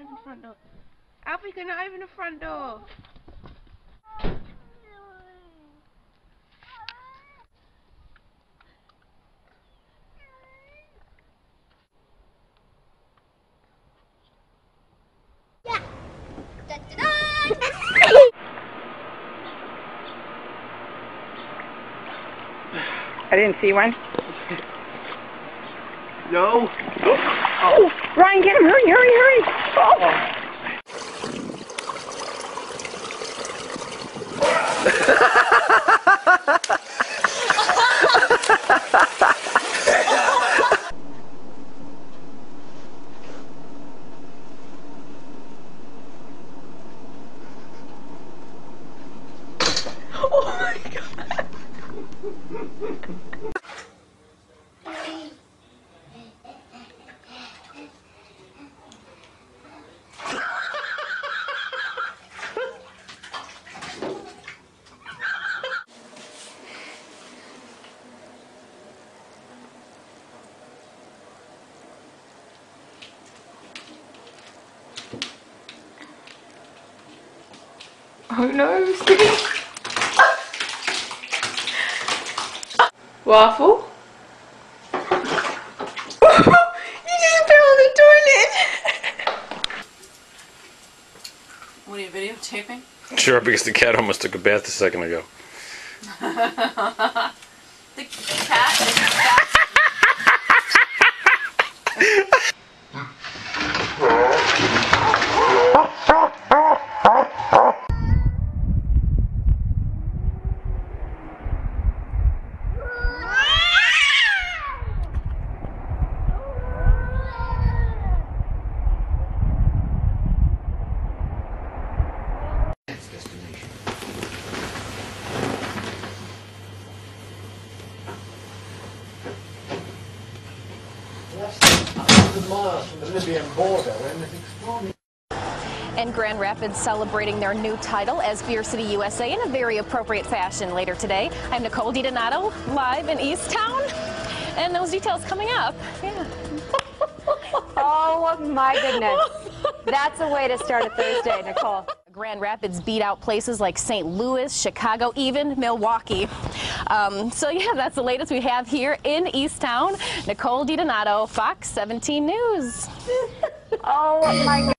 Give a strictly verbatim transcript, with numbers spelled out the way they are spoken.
Open the front door. Alfie, can I open the front door? I didn't see one. No. Oh, Ryan, get him! Hurry, hurry, hurry! Oh. Oh my God! Oh no, Waffle? You just fell on the toilet! What are you videotaping? Sure, because the cat almost took a bath a second ago. the, the cat is fast. And Grand Rapids celebrating their new title as Beer City U S A in a very appropriate fashion later today. I'm Nicole DiDonato, live in East Town, and those details coming up. Yeah. Oh my goodness. That's a way to start a Thursday, Nicole. Grand Rapids beat out places like Saint Louis, Chicago, even Milwaukee. Um, so yeah, that's the latest we have here in East Town. Nicole DiDonato, Fox seventeen News. Oh my God.